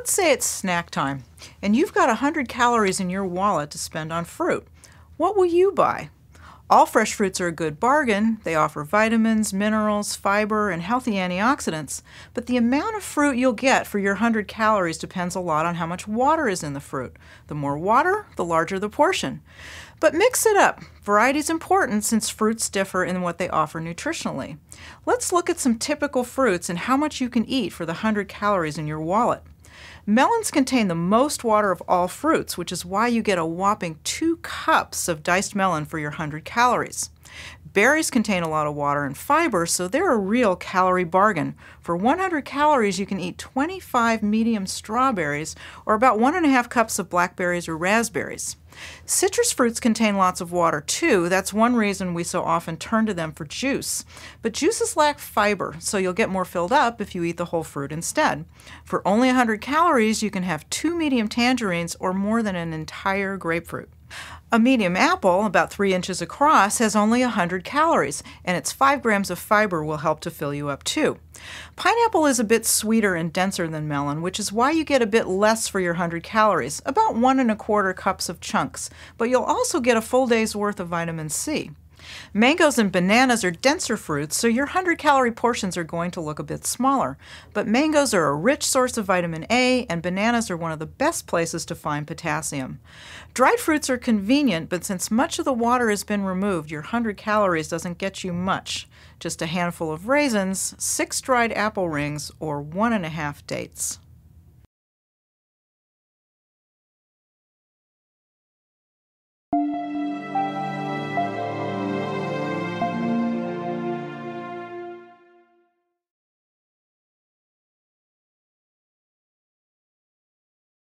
Let's say it's snack time and you've got 100 calories in your wallet to spend on fruit. What will you buy? All fresh fruits are a good bargain. They offer vitamins, minerals, fiber, and healthy antioxidants. But the amount of fruit you'll get for your 100 calories depends a lot on how much water is in the fruit. The more water, the larger the portion. But mix it up. Variety is important since fruits differ in what they offer nutritionally. Let's look at some typical fruits and how much you can eat for the 100 calories in your wallet. Melons contain the most water of all fruits, which is why you get a whopping 2 cups of diced melon for your 100 calories. Berries contain a lot of water and fiber, so they're a real calorie bargain. For 100 calories, you can eat 25 medium strawberries, or about 1.5 cups of blackberries or raspberries. Citrus fruits contain lots of water too. That's one reason we so often turn to them for juice. But juices lack fiber, so you'll get more filled up if you eat the whole fruit instead. For only 100 calories, you can have 2 medium tangerines or more than an entire grapefruit. A medium apple, about 3 inches across, has only 100 calories, and its 5 grams of fiber will help to fill you up too. Pineapple is a bit sweeter and denser than melon, which is why you get a bit less for your 100 calories, about 1.25 cups of chunks, but you'll also get a full day's worth of vitamin C. Mangoes and bananas are denser fruits, so your 100-calorie portions are going to look a bit smaller. But mangoes are a rich source of vitamin A, and bananas are one of the best places to find potassium. Dried fruits are convenient, but since much of the water has been removed, your 100 calories doesn't get you much. Just a handful of raisins, 6 dried apple rings, or 1.5 dates.